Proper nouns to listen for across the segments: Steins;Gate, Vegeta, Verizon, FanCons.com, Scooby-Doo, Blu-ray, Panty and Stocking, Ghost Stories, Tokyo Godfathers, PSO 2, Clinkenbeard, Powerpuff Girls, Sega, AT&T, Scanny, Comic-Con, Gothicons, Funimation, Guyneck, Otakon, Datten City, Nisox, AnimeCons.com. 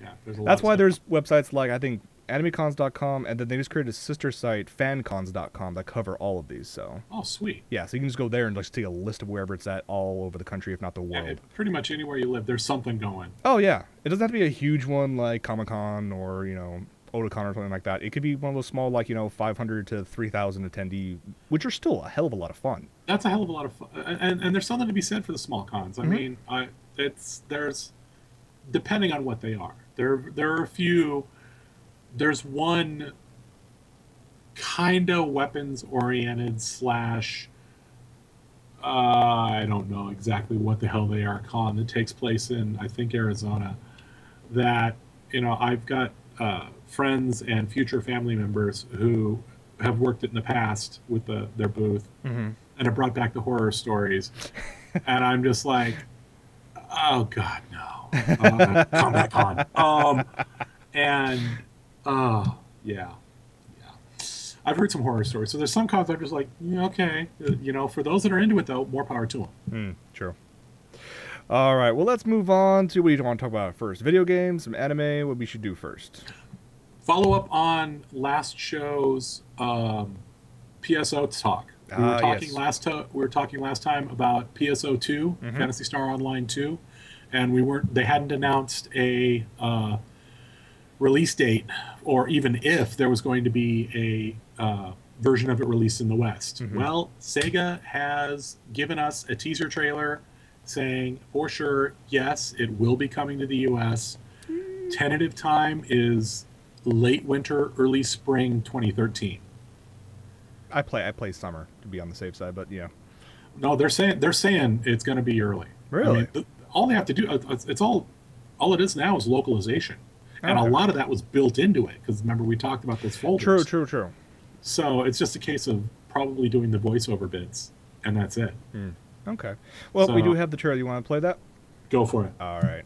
Yeah, there's a lot. That's why there's websites like, I think, AnimeCons.com, and then they just created a sister site, FanCons.com, that cover all of these. So. Oh, sweet. Yeah, so you can just go there and just see a list of wherever it's at all over the country, if not the world. Yeah, pretty much anywhere you live, there's something going. Oh, yeah. It doesn't have to be a huge one like Comic-Con or, you know, Otakon or something like that. It could be one of those small, like, you know, 500 to 3,000 attendee, which are still a hell of a lot of fun. That's a hell of a lot of fun. And there's something to be said for the small cons. I mean, there's, depending on what they are, there are a few. There's one kind of weapons-oriented slash, I don't know exactly what the hell they are, con that takes place in, I think, Arizona, that, you know, I've got friends and future family members who have worked it in the past with their booth, and have brought back the horror stories, and I'm just like, oh, God, no. Come back on. And, yeah. I've heard some horror stories. So there's some cons I'm just like, yeah, okay. You know, for those that are into it, though, more power to them. True. All right. Well, let's move on to what you want to talk about first. Video games, some anime, what we should do first. Follow up on last show's PSO talk. We were talking, yes. we were talking last time about PSO 2, Phantasy Star Online 2, and they hadn't announced a release date, or even if there was going to be a version of it released in the West. Well, Sega has given us a teaser trailer saying, for sure, yes, it will be coming to the US. Tentative time is late winter, early spring 2013. I play summer to be on the safe side, but yeah. No, they're saying it's going to be early. Really? I mean, all they have to do, it's all it is now is localization, and a lot of that was built into it because remember we talked about this folder. True. So it's just a case of probably doing the voiceover bits, and that's it. Okay. Well, so, we do have the trailer. You want to play that? Go for it. All right.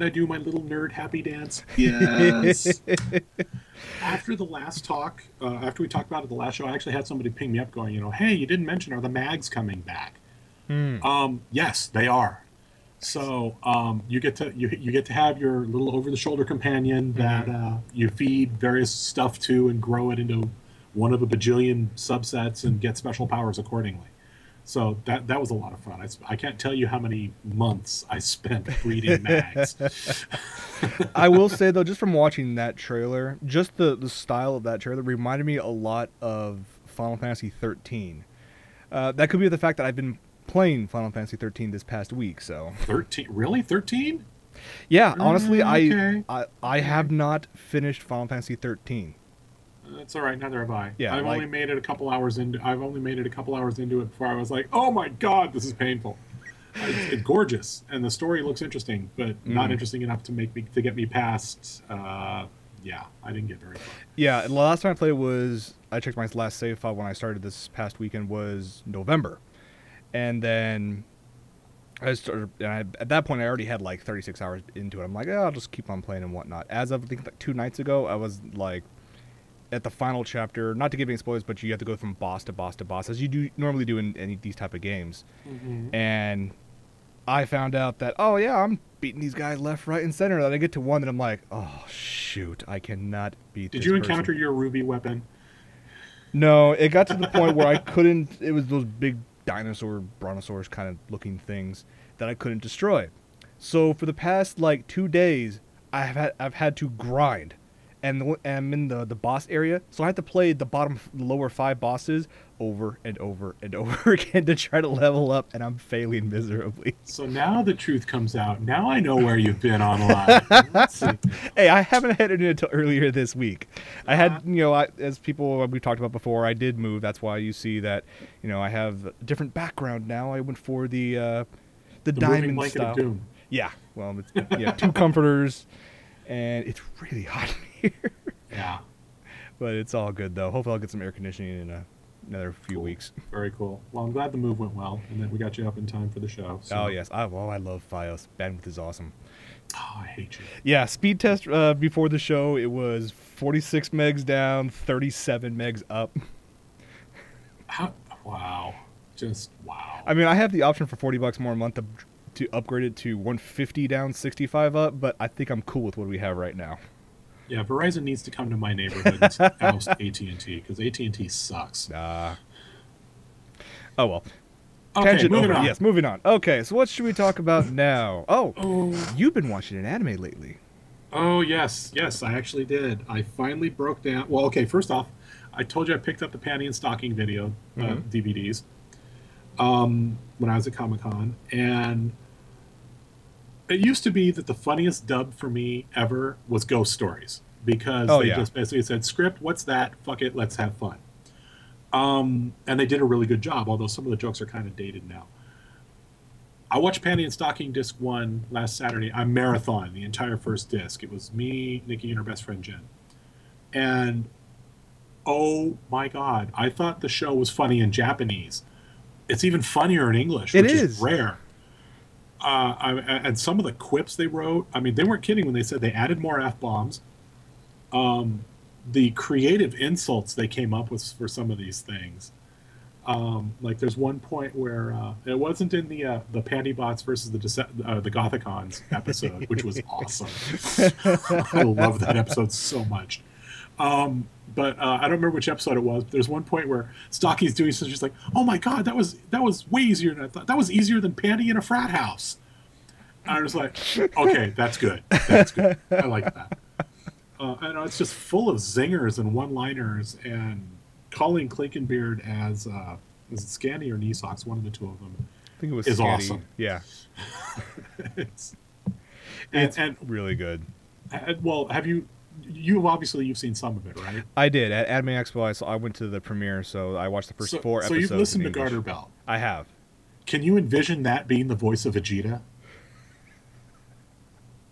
I do my little nerd happy dance. Yes. After the last talk, after we talked about it the last show, I actually had somebody ping me up going, you know, hey, you didn't mention, are the mags coming back? Yes, they are. So you get to have your little over-the-shoulder companion that you feed various stuff to and grow it into one of a bajillion subsets and get special powers accordingly. So that was a lot of fun. I can't tell you how many months I spent breeding mags. I will say, though, just from watching that trailer, just the style of that trailer reminded me a lot of Final Fantasy 13. That could be the fact that I've been playing Final Fantasy 13 this past week. So 13? Really? 13? Yeah, honestly, okay. I have not finished Final Fantasy 13. It's all right. Neither have I. Yeah, I've only made it a couple hours into. I've only made it a couple hours into it before I was like, "Oh my god, this is painful." It's gorgeous, and the story looks interesting, but not interesting enough to make me to get me past. Yeah, I didn't get very far. Yeah, the last time I played was I checked my last save file when I started this past weekend was November, and then I started. And at that point, I already had like 36 hours into it. I'm like, oh, I'll just keep on playing and whatnot. As of I think like 2 nights ago, I was like. At the final chapter, not to give any spoilers, but you have to go from boss to boss to boss, as you do normally do in any these type of games. And I found out that, oh yeah, I'm beating these guys left, right, and center. Then I get to one, and I'm like, oh shoot, I cannot beat. Did you encounter your ruby weapon? No, it got to the point where I couldn't. It was those big dinosaur, brontosaurus kind of looking things that I couldn't destroy. So for the past like 2 days, I've had to grind. And I'm in the boss area, so I have to play the bottom lower 5 bosses over and over and over again to try to level up, and I'm failing miserably. So now the truth comes out. Now I know where you've been online. Hey, I haven't headed in until earlier this week. I had, you know, as people we've talked about before, I did move. That's why you see that, you know, I have a different background now. I went for the diamond blanket style. Of doom. Yeah, well, it's, yeah, 2 comforters, and it's really hot in here. Yeah, but it's all good though. Hopefully I'll get some air conditioning in another few weeks. Very cool. Well, I'm glad the move went well, and that we got you up in time for the show. So. Oh yes, I love Fios. Bandwidth is awesome. Oh, I hate you. Yeah, speed test before the show. It was 46 megs down, 37 megs up. Wow, just wow. I mean, I have the option for $40 more a month to upgrade it to 150 down, 65 up, but I think I'm cool with what we have right now. Yeah, Verizon needs to come to my neighborhood and oust AT&T, because AT&T sucks. Nah. Oh, well. Okay, tangent moving over. On. Yes, moving on. Okay, so what should we talk about now? Oh, you've been watching an anime lately. Oh, yes. Yes, I actually did. I finally broke down. Well, okay, first off, I told you I picked up the Panty and Stocking video DVDs when I was at Comic-Con, and... It used to be that the funniest dub for me ever was Ghost Stories, because they just basically said, script, what's that? Fuck it, let's have fun. And they did a really good job, although some of the jokes are kind of dated now. I watched Panty and Stocking Disc 1 last Saturday. I marathoned the entire first disc. It was me, Nikki, and her best friend, Jen. And, oh my God, I thought the show was funny in Japanese. It's even funnier in English, which is rare. And some of the quips they wrote, I mean, they weren't kidding when they said they added more F-bombs. The creative insults they came up with for some of these things. Like there's one point where, it wasn't in the Pantybots versus the Gothicons episode, which was awesome. I love that episode so much. But I don't remember which episode it was. But there's one point where Stocky's doing something. She's like, "Oh my God, that was way easier than I thought. That was easier than Panty in a frat house." And I was like, "Okay, that's good. That's good. I like that." I know it's just full of zingers and one-liners, and calling Clinkenbeard as is it Scanny or Nisox, one of the two of them. I think it was Scanny. Awesome. Yeah, it's really good. Well, have you? You've seen some of it, right? I did at Anime Expo. I went to the premiere, so I watched the first 4 episodes. So you've listened to Garter Bell. I have. Can you envision that being the voice of Vegeta?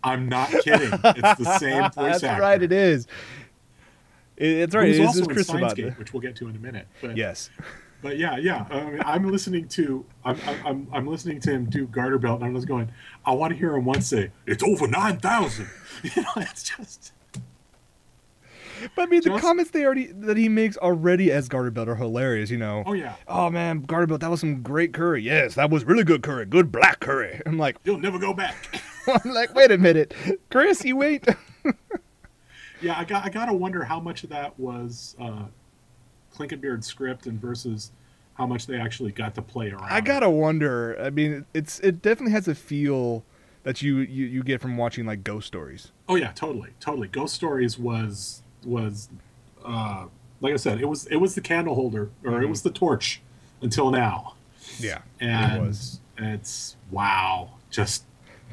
I'm not kidding. It's the same voice actor. That's right. It is. It's right. It is also in Steins;Gate, which we'll get to in a minute. But, yes. But yeah. I mean, I'm listening to him do Garter Bell, and I'm just going. I want to hear him once say, "It's over 9,000." You know, it's just. But I mean, the comments that he makes already as Garter Belt are hilarious, you know. Oh, yeah. Oh, man, Garter Belt, that was some great curry. Yes, that was really good curry. Good black curry. I'm like... You'll never go back. I'm like, wait a minute. Chris, you wait. Yeah, I got to wonder how much of that was Clinkenbeard's script and versus how much they actually got to play around. I got to wonder. I mean, it definitely has a feel that you get from watching, like, Ghost Stories. Oh, yeah, totally. Totally. Ghost Stories was like I said, it was the candle holder, or it was the torch until now. Yeah, and it was. It's wow, just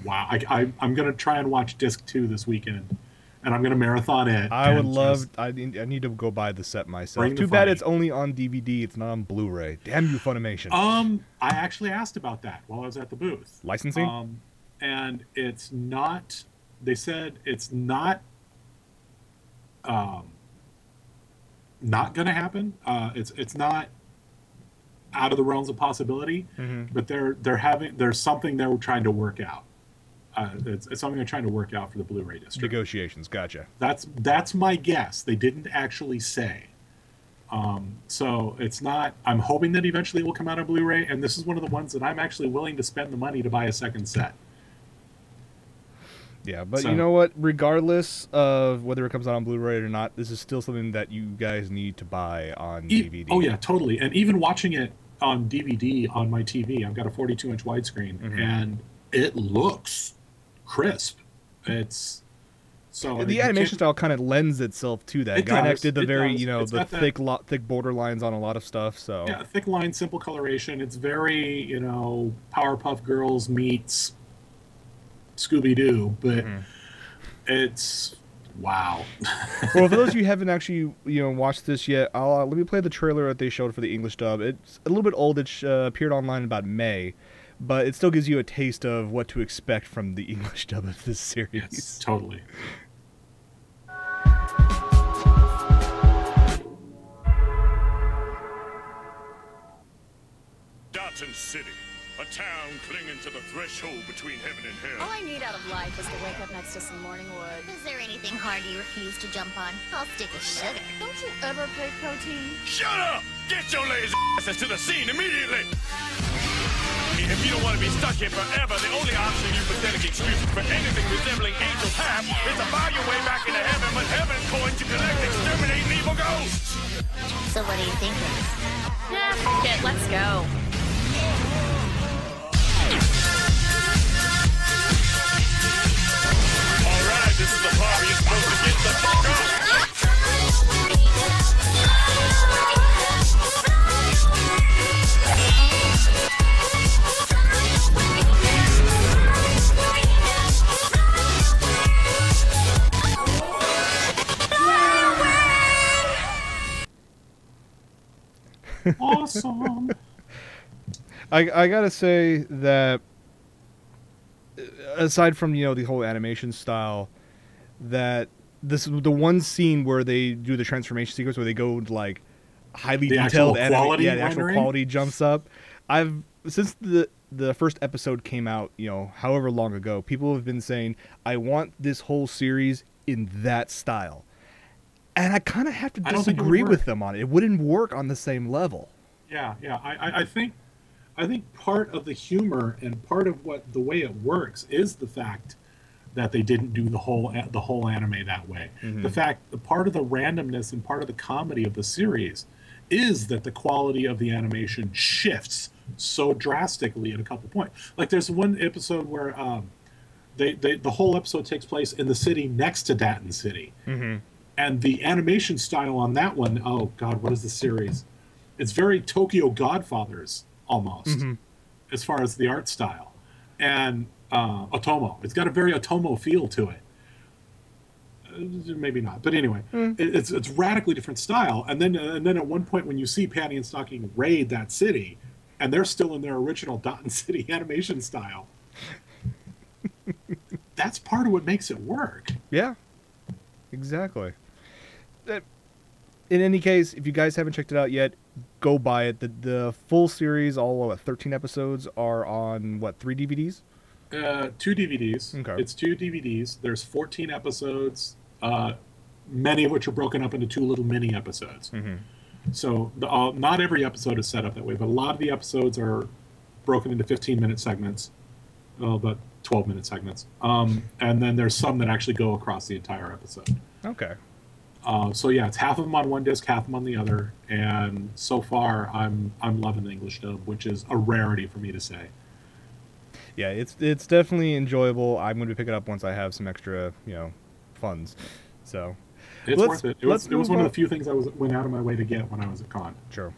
wow. I'm gonna try and watch disc 2 this weekend and I'm gonna marathon it. I would love. I need to go buy the set myself. Too bad it's only on DVD. It's not on Blu-ray. Damn you, Funimation. I actually asked about that while I was at the booth. Licensing. And it's not. They said it's not. Not gonna happen. It's not out of the realms of possibility. Mm-hmm. But there's something they're trying to work out. It's something they're trying to work out for the Blu-ray district. Negotiations, gotcha. That's my guess. They didn't actually say. So it's not. I'm hoping that eventually it will come out on Blu-ray, and this is one of the ones that I'm actually willing to spend the money to buy a second set. Yeah, but so, you know what? Regardless of whether it comes out on Blu-ray or not, this is still something that you guys need to buy on DVD. Oh yeah, totally. And even watching it on DVD on my TV, I've got a 42-inch widescreen, mm-hmm. and it looks crisp. It's so the animation style kind of lends itself to that. Guyneck did the very the thick border lines on a lot of stuff. So yeah, thick lines, simple coloration. It's very Powerpuff Girls meets Scooby-Doo, but mm-hmm. it's wow. Well, for those of you who haven't actually watched this yet, let me play the trailer that they showed for the English dub. It's a little bit old. It appeared online in about May. But it still gives you a taste of what to expect from the English dub of this series. Yes, totally. Datten City, a town clinging to the threshold between heaven and hell. All I need out of life is to wake up next to some morning wood. Is there anything hard you refuse to jump on? I'll stick with sugar. Don't you ever play protein? Shut up! Get your lazy asses to the scene immediately! If you don't want to be stuck here forever, the only option you pathetic excuses for anything resembling angels have is to buy your way back into heaven, but heaven's going to collect exterminating evil ghosts! So what are you thinking? Nah, f*** it, let's go. Alright, this is the party you're supposed to get the f*** up! Awesome. I gotta say that aside from the whole animation style, that this is the one scene where they do the transformation sequence where they go like highly detailed quality. Yeah, the actual quality jumps up. I've since the first episode came out, however long ago, people have been saying, I want this whole series in that style. And I kind of have to disagree with them on it. It wouldn't work on the same level. Yeah, yeah. I think part of the humor and part of the way it works is the fact that they didn't do the whole anime that way. Mm-hmm. Part of the randomness and part of the comedy of the series is that the quality of the animation shifts so drastically at a couple points. Like there's one episode where the whole episode takes place in the city next to Datten City. Mm-hmm. And the animation style on that one, oh God, what is the series? It's very Tokyo Godfathers almost, mm-hmm. as far as the art style. And Otomo, it's got a very Otomo feel to it. Maybe not, but anyway, it's radically different style. And then at one point when you see Panty and Stocking raid that city, and they're still in their original Datten City animation style. That's part of what makes it work. Yeah, exactly. In any case, if you guys haven't checked it out yet, go buy it. The full series, all 13 episodes, are on, what, 3 DVDs? 2 DVDs. Okay. It's 2 DVDs. There's 14 episodes, many of which are broken up into 2 little mini episodes. Mm-hmm. So not every episode is set up that way, but a lot of the episodes are broken into 15-minute segments, but 12-minute segments. And then there's some that actually go across the entire episode. Okay. So yeah, it's half of them on one disc, half of them on the other. And so far, I'm loving the English dub, which is a rarity for me to say. Yeah, it's definitely enjoyable. I'm going to pick it up once I have some extra, funds. So. It's worth it. It was one of the few things I went out of my way to get when I was at con. Sure.